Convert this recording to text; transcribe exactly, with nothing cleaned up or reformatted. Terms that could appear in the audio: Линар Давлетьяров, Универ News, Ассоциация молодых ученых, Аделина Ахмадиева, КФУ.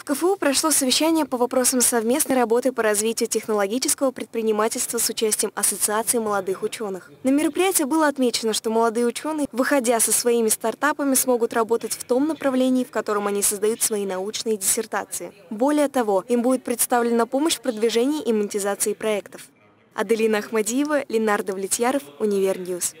В КФУ прошло совещание по вопросам совместной работы по развитию технологического предпринимательства с участием Ассоциации молодых ученых. На мероприятии было отмечено, что молодые ученые, выходя со своими стартапами, смогут работать в том направлении, в котором они создают свои научные диссертации. Более того, им будет представлена помощь в продвижении и монетизации проектов. Аделина Ахмадиева, Линар Давлетьяров, Универ News.